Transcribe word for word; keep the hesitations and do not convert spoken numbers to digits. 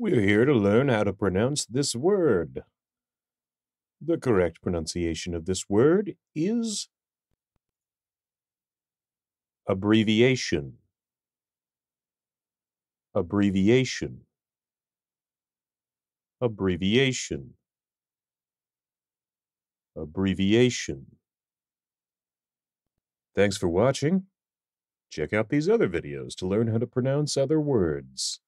We're here to learn how to pronounce this word. The correct pronunciation of this word is abbreviation. Abbreviation. Abbreviation. Abbreviation. Thanks for watching. Check out these other videos to learn how to pronounce other words.